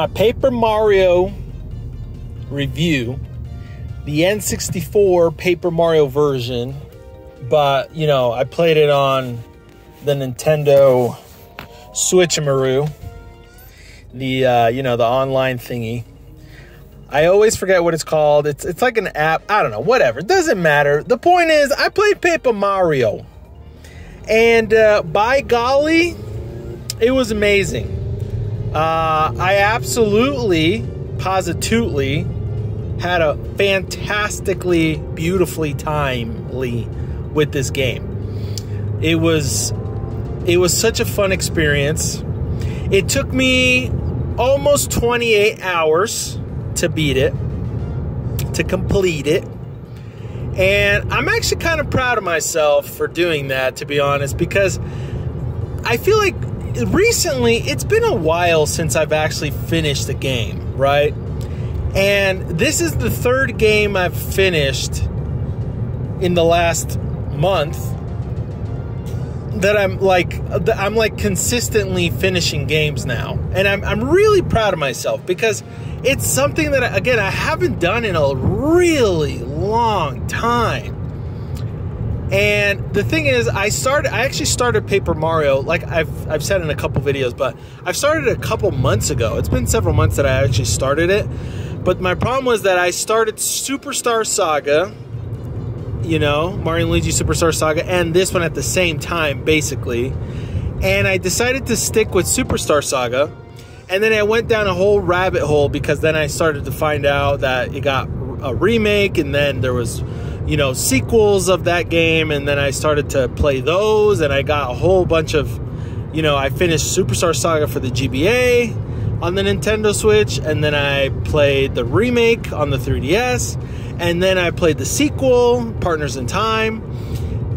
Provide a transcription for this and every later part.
my Paper Mario review, the N64 Paper Mario version, but you know, I played it on the Nintendo Switch Mario, the you know, the online thingy. I always forget what it's called. It's like an app. I don't know. Whatever. It doesn't matter. The point is, I played Paper Mario, and by golly, it was amazing. I absolutely, positively had a fantastically, beautifully timely with this game. It was such a fun experience. It took me almost 28 hours to beat it, to complete it. And I'm actually kind of proud of myself for doing that, to be honest, because I feel like recently it's been a while since I've actually finished the game, right? And this is the third game I've finished in the last month that I'm like consistently finishing games now. And I'm really proud of myself, because it's something that, again, I haven't done in a really long time. And the thing is, I actually started Paper Mario, like I've said in a couple videos, but I've started a couple months ago. It's been several months that I actually started it. But my problem was that I started Superstar Saga, you know, Mario and Luigi Superstar Saga, and this one at the same time, basically. And I decided to stick with Superstar Saga. And then I went down a whole rabbit hole, because then I started to find out that it got a remake, and then there was, you know, sequels of that game, and then I started to play those, and I got a whole bunch of, you know, I finished Superstar Saga for the GBA on the Nintendo Switch, and then I played the remake on the 3DS, and then I played the sequel, Partners in Time,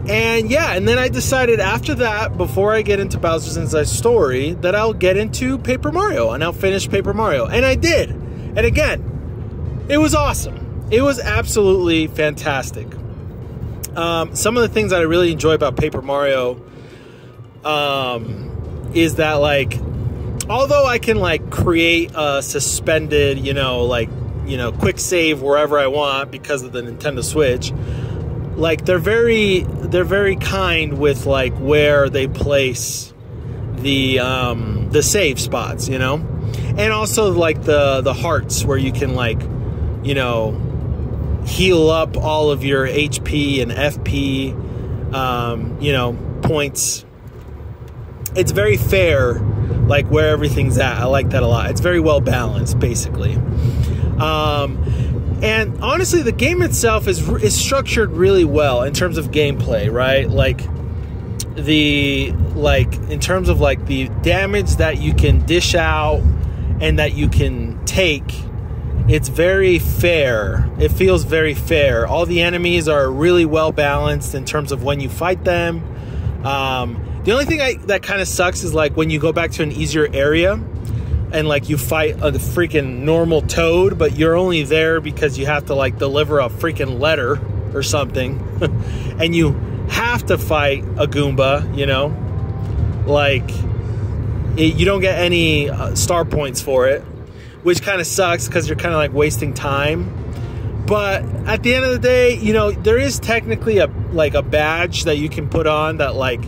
and yeah, and then I decided after that, before I get into Bowser's Inside Story, that I'll get into Paper Mario, and I'll finish Paper Mario, and I did, and again, it was awesome. It was absolutely fantastic. Some of the things that I really enjoy about Paper Mario is that, like, although I can, like, create a suspended, you know, like, you know, quick save wherever I want because of the Nintendo Switch, like, they're very kind with, like, where they place the save spots, you know, and also, like, the hearts where you can, like, you know, heal up all of your HP and FP, you know, points. It's very fair, like, where everything's at. I like that a lot. It's very well balanced, basically. And honestly, the game itself is structured really well in terms of gameplay, right? Like, in terms of, like, the damage that you can dish out and that you can take, it's very fair. It feels very fair. All the enemies are really well balanced in terms of when you fight them. The only thing that kind of sucks is, like, when you go back to an easier area, and, like, you fight a freaking normal toad, but you're only there because you have to, like, deliver a freaking letter or something. And you have to fight a Goomba, you know? Like, you don't get any star points for it, which kind of sucks because you're kind of, like, wasting time. But at the end of the day, you know, there is technically a badge that you can put on that, like,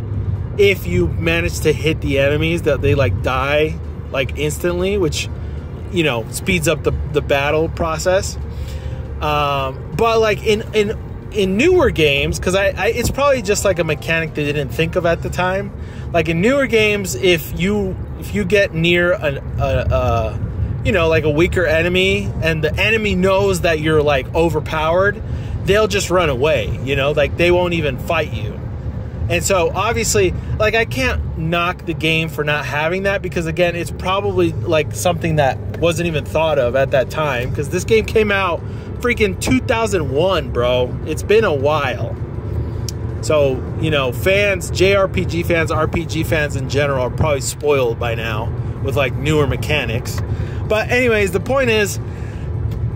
if you manage to hit the enemies, that they, like, die, like, instantly, which, you know, speeds up the battle process. But, like, in newer games, because it's probably just, like, a mechanic they didn't think of at the time. Like, in newer games, if you get near you know, like, a weaker enemy, and the enemy knows that you're, like, overpowered, they'll just run away, you know, like, they won't even fight you. And so, obviously, like, I can't knock the game for not having that, because, again, it's probably, like, something that wasn't even thought of at that time, because this game came out freaking 2001, bro. It's been a while. So, you know, fans, JRPG fans, RPG fans in general are probably spoiled by now with, like, newer mechanics. But anyways, the point is,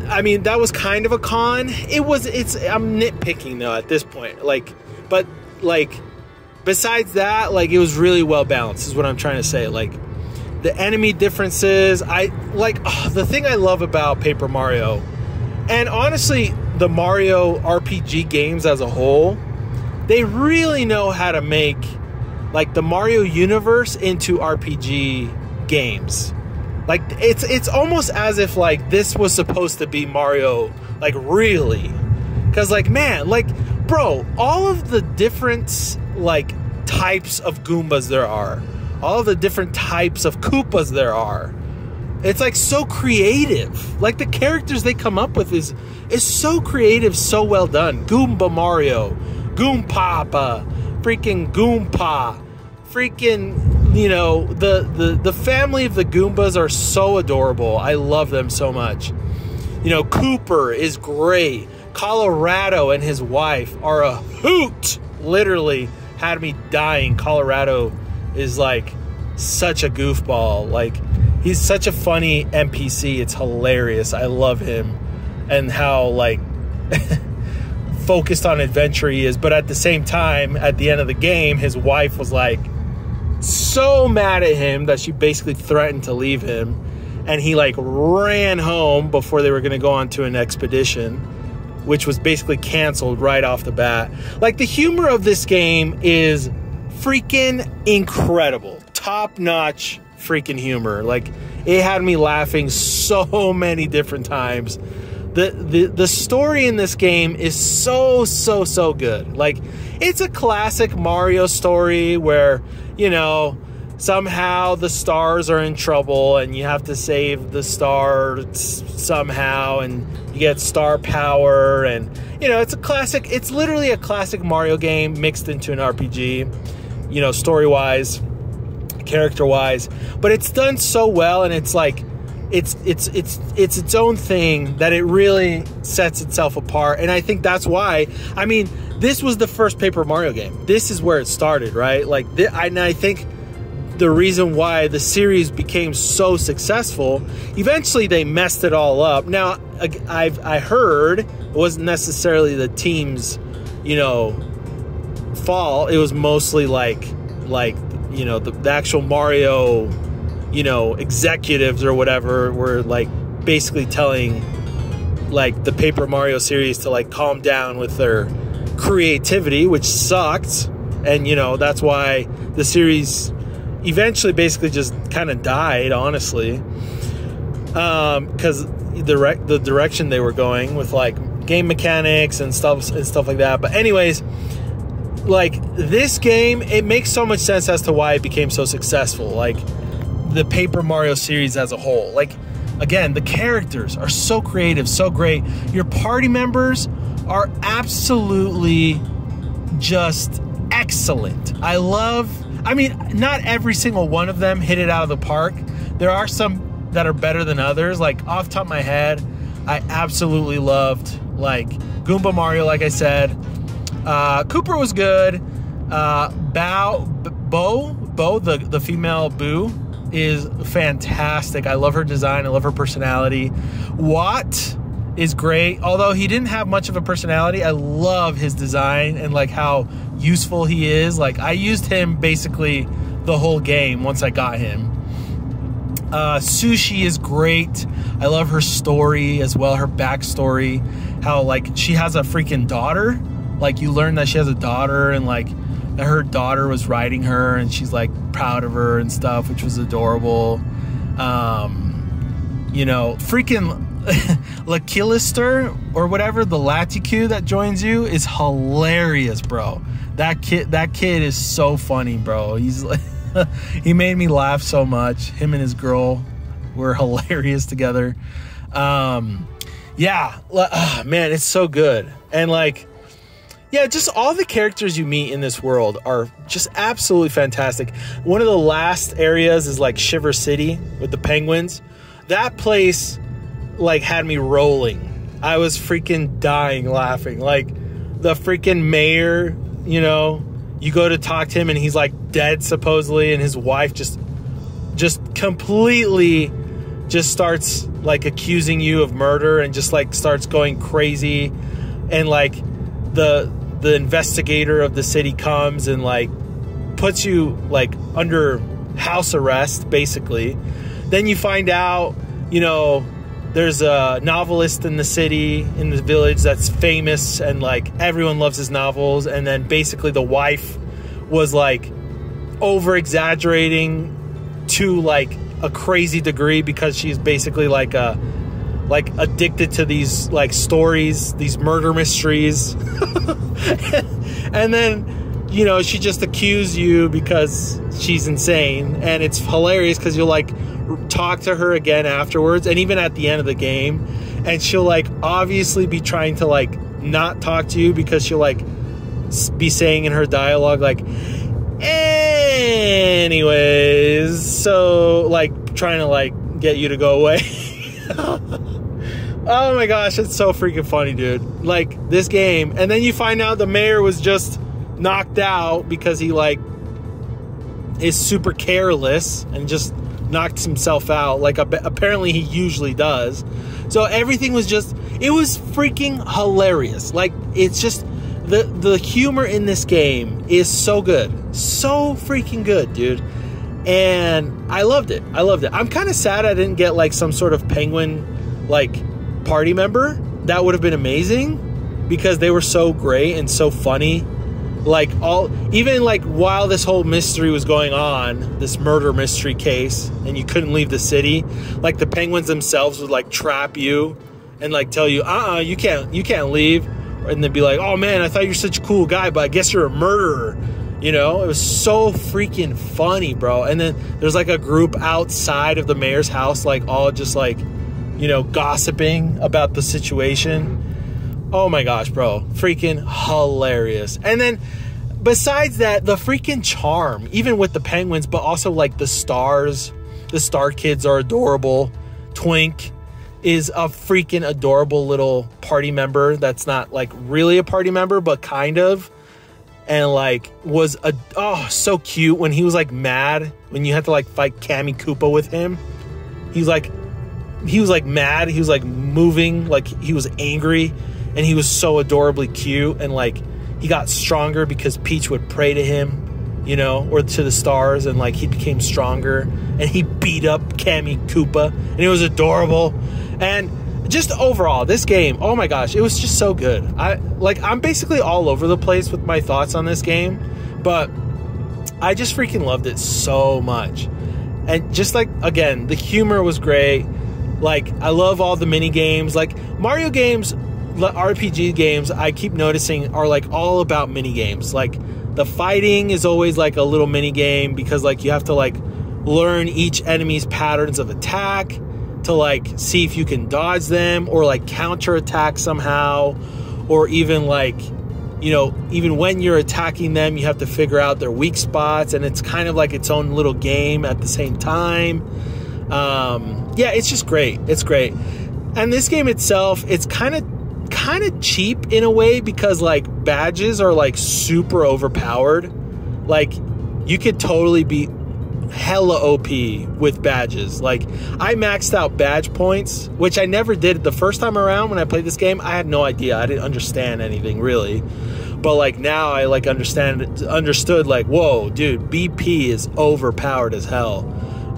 I mean, that was kind of a con. I'm nitpicking, though, at this point. Like, but, like, besides that, like, it was really well balanced, is what I'm trying to say. Like, the enemy differences. The thing I love about Paper Mario, and honestly the Mario RPG games as a whole, they really know how to make like the Mario universe into RPG games. Like it's almost as if like this was supposed to be Mario, like really. Cause like, man, like bro, all of the different like types of Goombas there are, all of the different types of Koopas there are. It's like so creative. Like the characters they come up with is so creative, so well done. Goomba Mario, Goompapa, freaking Goompa, freaking, you know, the family of the Goombas are so adorable. I love them so much. You know, Kooper is great. Kolorado and his wife are a hoot. Literally had me dying. Kolorado is like such a goofball. Like he's such a funny NPC. It's hilarious. I love him and how like focused on adventure he is. But at the same time, at the end of the game, his wife was like so mad at him that she basically threatened to leave him. And he like ran home before they were going to go on to an expedition, which was basically canceled right off the bat. Like the humor of this game is freaking incredible. Top-notch freaking humor. Like it had me laughing so many different times. The story in this game is so good. Like it's a classic Mario story where, you know, somehow the stars are in trouble and you have to save the stars somehow, and you get star power, and you know, it's a classic, it's literally a classic Mario game mixed into an RPG, you know, story-wise, character-wise, but it's done so well, and it's like it's its own thing that it really sets itself apart. And I think that's why, I mean, this was the first Paper Mario game. This is where it started, right? Like I think the reason why the series became so successful, eventually they messed it all up. Now I heard it wasn't necessarily the team's, you know, fault. It was mostly like you know, the actual Mario, you know, executives or whatever were like basically telling like the Paper Mario series to like calm down with their creativity, which sucked. And you know, that's why the series eventually basically just kind of died, honestly, because the direction they were going with like game mechanics and stuff like that. But anyways, like this game, it makes so much sense as to why it became so successful, like the Paper Mario series as a whole. Like again, the characters are so creative, so great. Your party members are absolutely just excellent. I mean, not every single one of them hit it out of the park. There are some that are better than others. Like off the top of my head, I absolutely loved like Goomba Mario, like I said. Kooper was good. Bo, the female Boo, is fantastic. I love her design. I love her personality. Watt is great. Although he didn't have much of a personality, I love his design and like how useful he is. Like I used him basically the whole game once I got him. Sushi is great. I love her story as well, her backstory, how like she has a freaking daughter. Like you learn that she has a daughter, and like her daughter was riding her, and she's like proud of her and stuff, which was adorable. You know, freaking Laquilister or whatever, the Laticu that joins you, is hilarious, bro. That kid is so funny, bro. He's like, he made me laugh so much. Him and his girl were hilarious together. Yeah, man, it's so good. And like, yeah, just all the characters you meet in this world are just absolutely fantastic. One of the last areas is like Shiver City with the penguins. That place like had me rolling. I was freaking dying laughing. Like the freaking mayor, you know, you go to talk to him and he's like dead supposedly, and his wife just completely just starts like accusing you of murder and just like starts going crazy. And like the investigator of the city comes and like puts you like under house arrest, basically. Then you find out, you know, there's a novelist in the city, in the village, that's famous, and like everyone loves his novels. And then basically the wife was like over exaggerating to like a crazy degree, because she's basically like a addicted to these like stories, these murder mysteries. And then, you know, she just accused you because she's insane. And it's hilarious because you'll like talk to her again afterwards, and even at the end of the game, and she'll like obviously be trying to like not talk to you, because she'll like be saying in her dialogue like, anyways, so like trying to like get you to go away. Oh my gosh, it's so freaking funny, dude. Like this game. And then you find out the mayor was just knocked out because he like is super careless and just knocked himself out, like apparently he usually does. So everything was just, it was freaking hilarious. Like, it's just the humor in this game is so good, so freaking good, dude. And I loved it. I loved it. I'm kind of sad I didn't get like some sort of penguin like party member. That would have been amazing, because they were so great and so funny. Like, all, even like while this whole mystery was going on, this murder mystery case, and you couldn't leave the city, like the penguins themselves would like trap you and like tell you, you can't leave. And they'd be like, oh man, I thought you're such a cool guy, but I guess you're a murderer. You know, it was so freaking funny, bro. And then there's like a group outside of the mayor's house, like all just like, you know, gossiping about the situation. Oh my gosh, bro, freaking hilarious. And then besides that, the freaking charm, even with the penguins, but also like the stars, the star kids are adorable. Twink is a freaking adorable little party member that's not like really a party member, but kind of. And like was, oh, so cute when he was like mad, when you had to like fight Kammy Koopa with him. He was like mad, he was like moving, like he was angry. And he was so adorably cute, and like he got stronger because Peach would pray to him, you know, or to the stars, and like he became stronger, and he beat up Kammy Koopa, and it was adorable. And just overall, this game, oh my gosh, it was just so good. I'm basically all over the place with my thoughts on this game, but I just freaking loved it so much. And just like, again, the humor was great. Like, I love all the mini games. Like, Mario games, RPG games, I keep noticing are like all about mini games. Like the fighting is always like a little mini game, because like you have to like learn each enemy's patterns of attack to like see if you can dodge them, or like counterattack somehow, or even like, you know, even when you're attacking them, you have to figure out their weak spots, and it's kind of like its own little game at the same time. Yeah, it's just great. It's great. And this game itself, it's kind of cheap in a way, because like badges are like super overpowered. Like you could totally be hella OP with badges. Like I maxed out badge points, which I never did the first time around when I played this game. I had no idea. I didn't understand anything really, but like now I like understood like, whoa, dude, BP is overpowered as hell.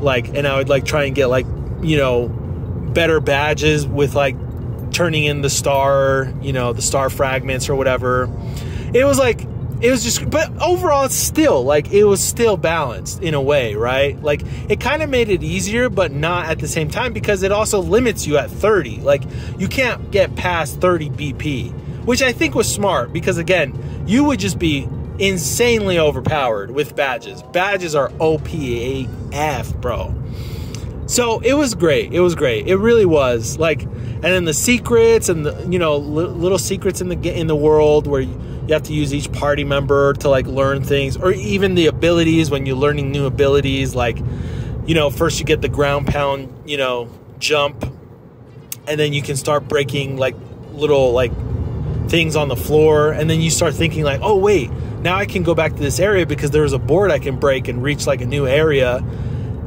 Like, and I would like try and get like, you know, better badges with like turning in the star, you know, the star fragments or whatever. It was like, it was just, but overall it's still like, it was still balanced in a way, right? Like it kind of made it easier, but not at the same time, because it also limits you at 30. Like you can't get past 30 BP, which I think was smart, because again, you would just be insanely overpowered with badges. Badges are OPAF, bro. So it was great. It was great. It really was. Like, and then the secrets, and the, you know, little secrets in the world, where you have to use each party member to like learn things, or even the abilities, when you're learning new abilities. Like, you know, first you get the ground pound, you know, jump, and then you can start breaking like little like things on the floor, and then you start thinking like, oh wait, now I can go back to this area because there's a board I can break and reach like a new area.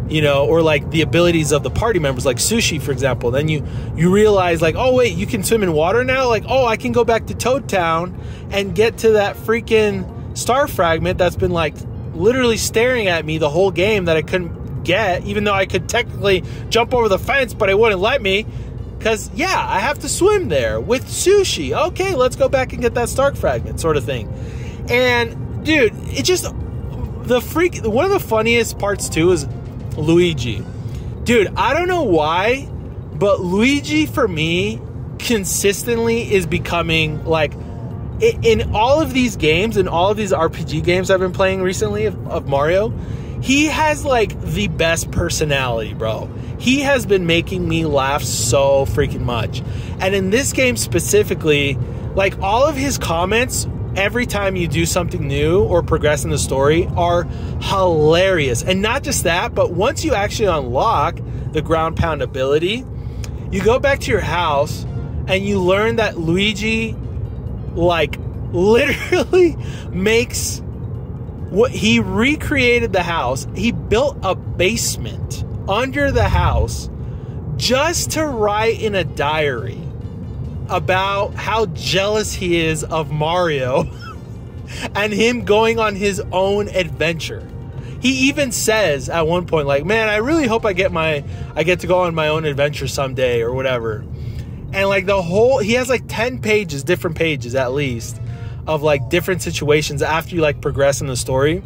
You know, or like the abilities of the party members, like Sushi, for example. Then you realize like, oh wait, you can swim in water now. Like, oh, I can go back to Toad Town and get to that freaking star fragment that's been like literally staring at me the whole game that I couldn't get, even though I could technically jump over the fence, but it wouldn't let me. Because, yeah, I have to swim there with sushi. Okay, let's go back and get that Stark Fragment sort of thing. And, dude, it just... the freak... one of the funniest parts, too, is Luigi. Dude, I don't know why, but Luigi, for me, consistently is becoming, like... in all of these games, in all of these RPG games I've been playing recently of Mario, he has, like, the best personality, bro. He has been making me laugh so freaking much. And in this game specifically, like, all of his comments... every time you do something new or progress in the story are hilarious. And not just that, but once you actually unlock the ground pound ability, you go back to your house and you learn that Luigi, like, literally makes what he recreated the house. He built a basement under the house just to write in a diary about how jealous he is of Mario and him going on his own adventure. He even says at one point, like, man, I really hope I get to go on my own adventure someday or whatever. And like the whole, he has like 10 pages, different pages at least, of like different situations after you like progress in the story,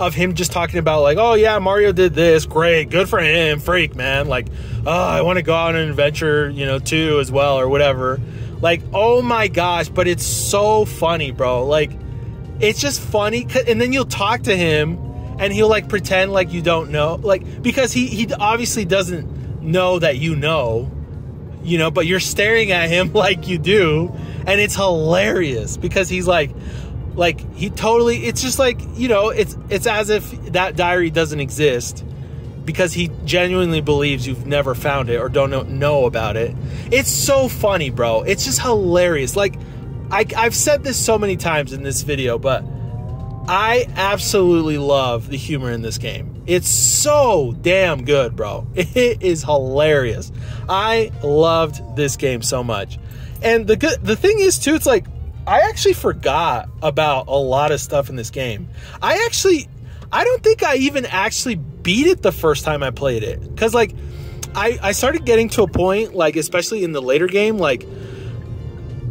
of him just talking about like, oh yeah, Mario did this, great, good for him, freak, man, like, oh, I want to go on an adventure, you know, too, as well, or whatever. Like, oh my gosh, but it's so funny, bro. Like, it's just funny. And then you'll talk to him and he'll like pretend like you don't know, like, because he obviously doesn't know that you know, but you're staring at him like you do. And it's hilarious because he's like he totally, it's just like, you know, it's as if that diary doesn't exist because he genuinely believes you've never found it or don't know about it. It's so funny, bro. It's just hilarious. Like, I've said this so many times in this video, but I absolutely love the humor in this game. It's so damn good, bro. It is hilarious. I loved this game so much. And the thing is, too, it's like, I actually forgot about a lot of stuff in this game. I don't think I even actually beat it the first time I played it. Cause like, I started getting to a point, like, especially in the later game, like,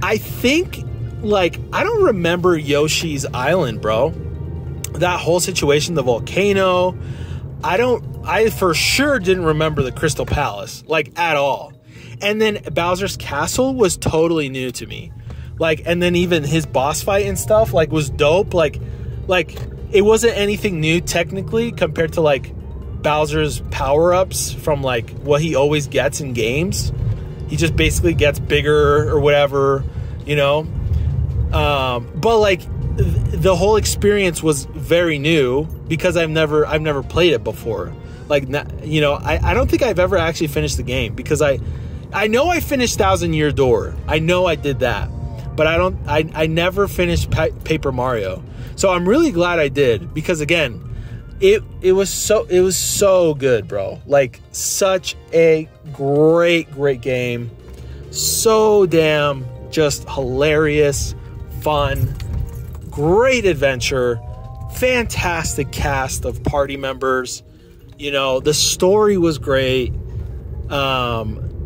I think, like, I don't remember Yoshi's Island, bro. That whole situation, the volcano. I for sure didn't remember the Crystal Palace, like, at all. And then Bowser's Castle was totally new to me. Like, and then even his boss fight and stuff, like, was dope. Like it wasn't anything new technically compared to like Bowser's power-ups from like what he always gets in games. He just basically gets bigger or whatever, you know. But like the whole experience was very new because I've never played it before. Like, you know, I don't think I've ever actually finished the game because I know I finished Thousand Year Door. I know I did that. But I never finished Paper Mario. So I'm really glad I did because again, it was so good, bro. Like, such a great game. So damn just hilarious, fun, great adventure, fantastic cast of party members. You know, the story was great.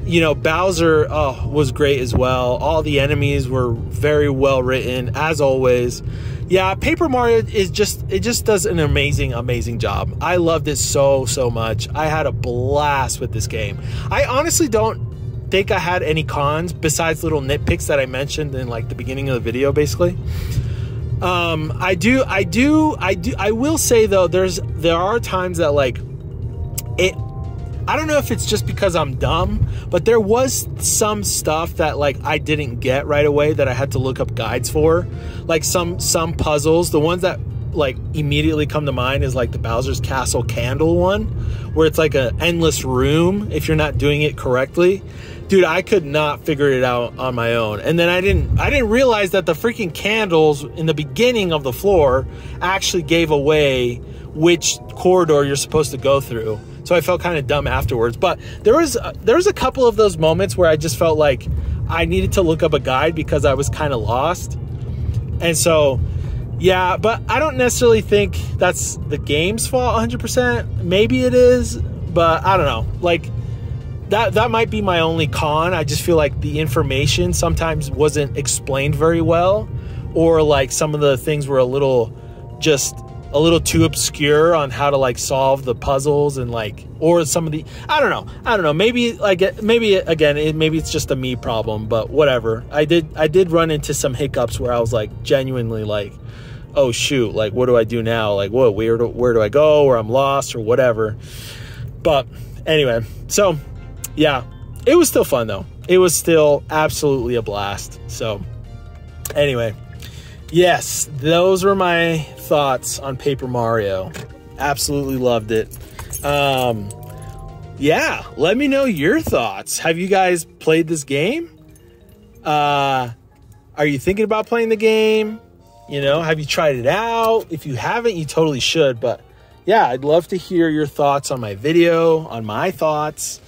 You know, Bowser was great as well. All the enemies were very well written, as always. Yeah, Paper Mario is just does an amazing job. I loved it so much. I had a blast with this game. I honestly don't think I had any cons besides little nitpicks that I mentioned in like the beginning of the video, basically. I will say though, there are times that like it. I don't know if it's just because I'm dumb, but there was some stuff that like I didn't get right away that I had to look up guides for. Like some puzzles, the ones that like immediately come to mind is like the Bowser's Castle candle one, where it's like an endless room if you're not doing it correctly. Dude, I could not figure it out on my own. And then I didn't realize that the freaking candles in the beginning of the floor actually gave away which corridor you're supposed to go through. So I felt kind of dumb afterwards, but there was a couple of those moments where I just felt like I needed to look up a guide because I was kind of lost. And so Yeah, but I don't necessarily think that's the game's fault 100%. Maybe it is, but I don't know. Like, that might be my only con. I just feel like the information sometimes wasn't explained very well, or like some of the things were a little too obscure on how to like solve the puzzles, and like, or some of the, I don't know, maybe it's just a me problem, but whatever. I did run into some hiccups where I was like genuinely like, oh shoot, like what do I do now? Like what, where do I go, or I'm lost or whatever. But anyway, so yeah, it was still fun though. It was still absolutely a blast. So anyway, yes, those were my thoughts on Paper Mario. Absolutely loved it. Yeah, let me know your thoughts. Have you guys played this game? Are you thinking about playing the game? You know, have you tried it out? If you haven't, you totally should. But yeah, I'd love to hear your thoughts on my video, on my thoughts.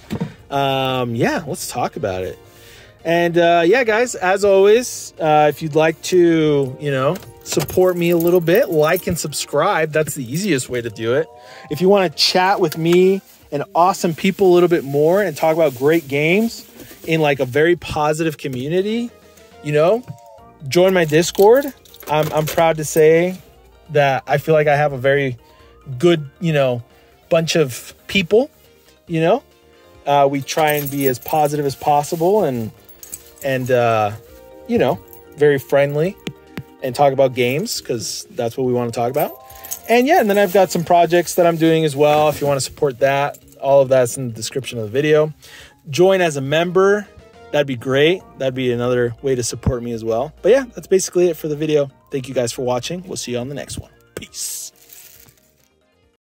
Yeah, let's talk about it. And yeah, guys, as always, if you'd like to, you know, support me a little bit, like and subscribe. That's the easiest way to do it. If you want to chat with me and awesome people a little bit more and talk about great games in like a very positive community, you know, join my Discord. I'm proud to say that I feel like I have a very good, you know, bunch of people, you know. We try and be as positive as possible, and you know, very friendly, and talk about games because that's what we want to talk about. And yeah, and then I've got some projects that I'm doing as well. If you want to support that, all of that's in the description of the video. Join as a member. That'd be great. That'd be another way to support me as well. But yeah, that's basically it for the video. Thank you guys for watching. We'll see you on the next one. Peace.